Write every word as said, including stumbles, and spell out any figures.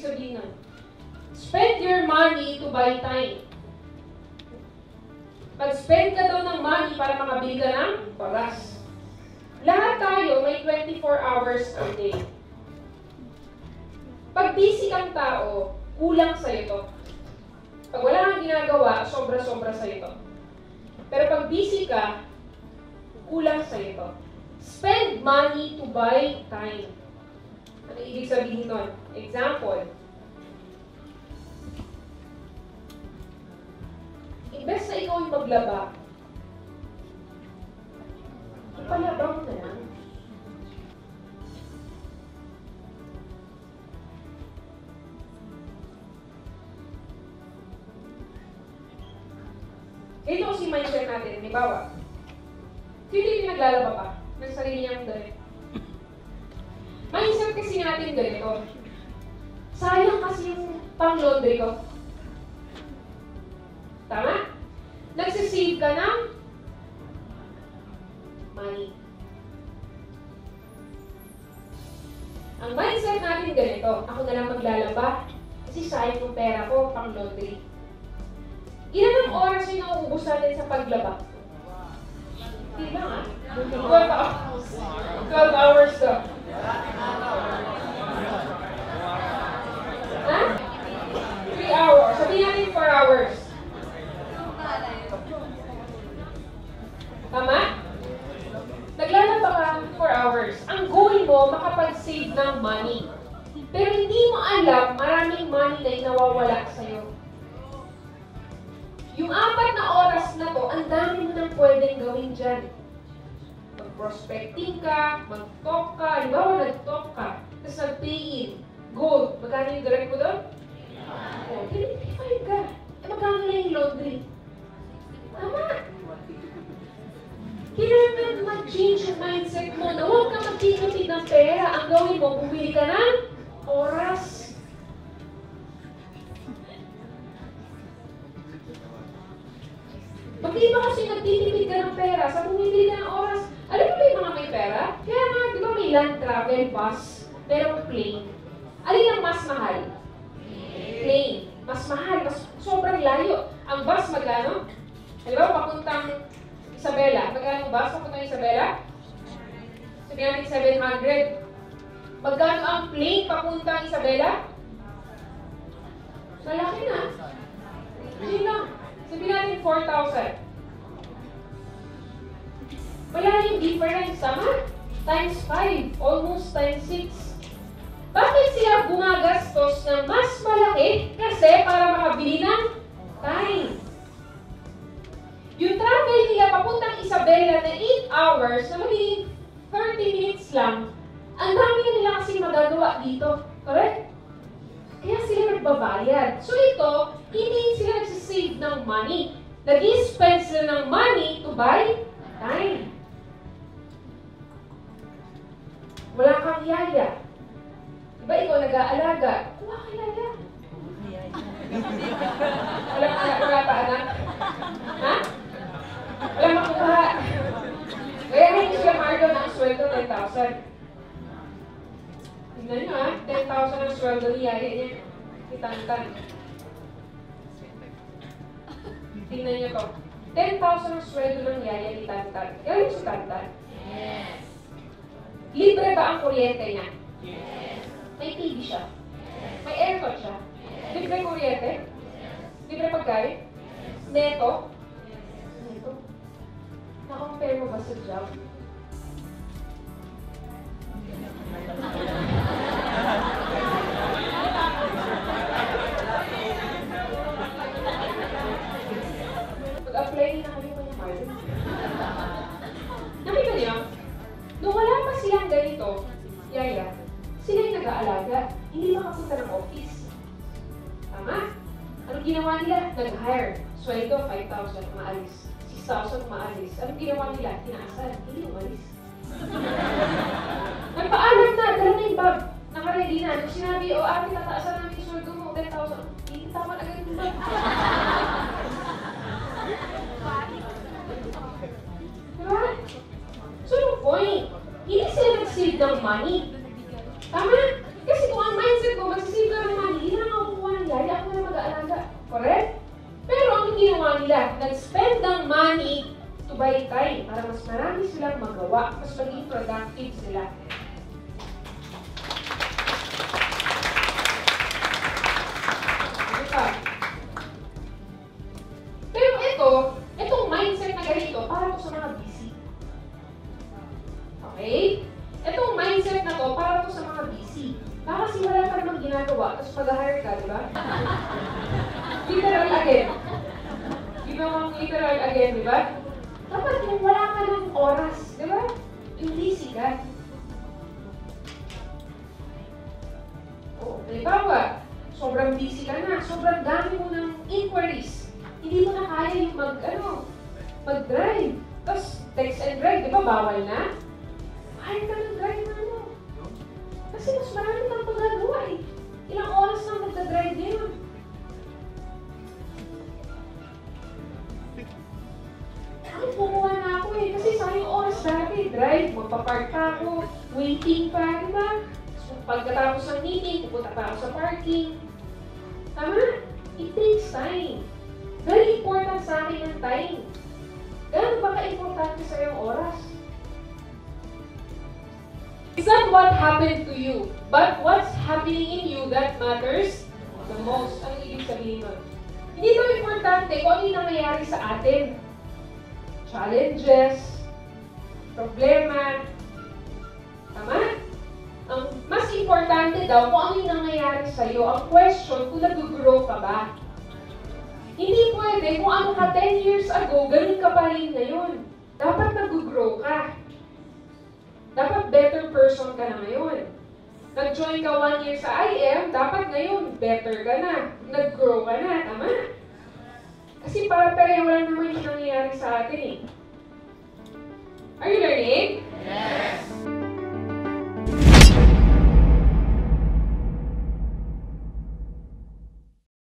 ibig sabihin nun? Spend your money to buy time. Mag-spend ka daw ng money para makabili ka ng oras. Lahat tayo may twenty-four hours a day. Pag busy kang tao, kulang sa'yo to. Pag wala kang ginagawa, sobra-sobra sa'yo to. Pero pag busy ka, kulang sa'yo to. Spend money to buy time. Ano ibig sabihin nun? Example. Imbes na ikaw yung maglaba, ipalaba mo na lang. Ito kasi yung mindset natin. Halimbawa, sino yung naglalaba pa ng sarili niyang damit? Mindset kasi natin ganito. Sayang kasi yung pang-laundry ko. Tama? Nagsisave ka ng money. Ang mindset natin ganito, ako na lang maglalaba kasi sayang yung pera ko pang laundry. Ilan ang oras yung nauubos natin sa paglaba? Hindi lang ah. twelve hours to. Ha? three hours. Sabihin natin four hours. Tama? Naglalaba ka four hours. Ang goal mo, makapag-save ng money. Pero hindi mo alam, maraming money na inawawala sa'yo. Yung apat na oras na to, ang dami mo nang pwedeng gawin dyan. Mag-prospecting ka, mag-talk ka, halimbawa nag-talk ka, tapos nag-pay-in. Gold, magkano yung direct mo doon? Oh, thirty-five ka. Eh, magkano na yung laundry? Tama! Kailangan mag-change yung mindset mo na huwag ka mag-inutin ng pera. Ang gawin mo, bumili ka ng oras. Pag-iba kasi nagtitipid ka ng pera, sa bumili ka ng oras, alam mo ba yung mga may pera? Kaya nga, di ba may land travel, bus, merong plane. Alin ang mas mahal? Plane. Mas mahal, mas sobrang layo. Ang bus magkano? Halimbawa, papuntang Isabela. Magkano ang bus papuntang Isabela? Sabi natin seven hundred. Magkano ang plane papuntang Isabela? Malaki na. Hindi lang. Sabi natin four thousand. Wala yung difference. Tama? times five. Almost times six. Bakit sila gumagastos na mas malaki? Kasi para makabili ng time. Yung travel nila papuntang Isabela na eight hours, na magiging thirty minutes lang, ang dami nila kasi magagawa dito. Correct? Kaya sila nagbabayad. So ito, hindi sila nagsisave ng money. Nag-i-spend sila ng money to buy time. Wala kang yaya. Diba ikaw nag-aalaga? Wala kang yaya. Wala kang yaya pa, anak. Ha? Alam mo kung ba? Kaya hindi siya mardo ng sweldo ten thousand. Tignan nyo ah, ten thousand ang sweldo niya. Yaya niya. Itantan. Tignan nyo to. ten thousand ang sweldo ng yaya ni Tantan. Kaya yung si Tantan? Yes. Libre ba ang kuryente niya? Yes. May T V siya? Yes. May aircon siya? Yes. Libre kuryente? Yes. Libre pagkain? Yes. Neto? Na-compare mo ba sa job? Mag-apply na kami pa yung market. Nakita niyo? Nung wala pa silang ganito, yaya, sila yung nag-aalaga, hindi makapunta ng office. Tama? Anong ginawa nila? Nag-hire. Sweldo, five thousand, maalis. six thousand maalis. Anong ginawa nila? Tinaasan. Hindi umalis. Nagpaalam na. Dala na yung bag. Nakaready na. Nung sinabi, o ate, tataasan namin yung sweldo mo. ten thousand. Hindi tama na ganyan yung bag. Diba? So yung point, hindi sila mag-save ng money. Tama? Kasi kung ang mindset mo, mag-save ka ng money. and then spend the money to buy time para mas marami silang magawa, mas maging productive sila. Pero ito, itong mindset na ganito, para to sa mga busy. Okay? Itong mindset na to, para to sa mga busy. Para kasi wala ka namang ginagawa, tapos pag-hire ka, di ba? Literal again. Di ba mga literal again, di ba? Dapat yung wala ka ng oras, di ba? Yung lazy ka. O, halimbawa, sobrang busy ka na, sobrang dami mo ng inquiries. Hindi mo na kaya yung mag, ano, mag-drive. Tapos text and drive, di ba? Bawal na. Mahal ka ng drive na ano. Kasi mas marami kang pagagawa eh. Ilang oras nang magdadrive na yun. Ako pumuha na ako eh. Kasi sayang oras dati. Drive, magpa-park ka ako, waiting pa, diba? So, pagkatapos ng meeting, pupunta pa ako sa parking. Tama? It takes time. Very important sa akin ang time. Gano'n ba ka-importante sa iyong oras? It's not what happened to you, but what's happening in you that matters the most. Ano ibig sabihin nun? Hindi ito importante kung ano yung nangyayari sa atin. Challenges, problema, tama? Ang mas importante daw kung ano yung nangyayari sa'yo. Ang question, kung nag-grow ka ba? Hindi pwede kung ano ka ten years ago, ganun ka pa rin ngayon. Dapat nag-grow ka. Dapat better person ka na ngayon. Nag-join ka one year sa I A M, dapat ngayon better ka na. Nag-grow ka na, tama? Kasi para pareho lang naman yung nangyayari sa atin eh. Are you learning?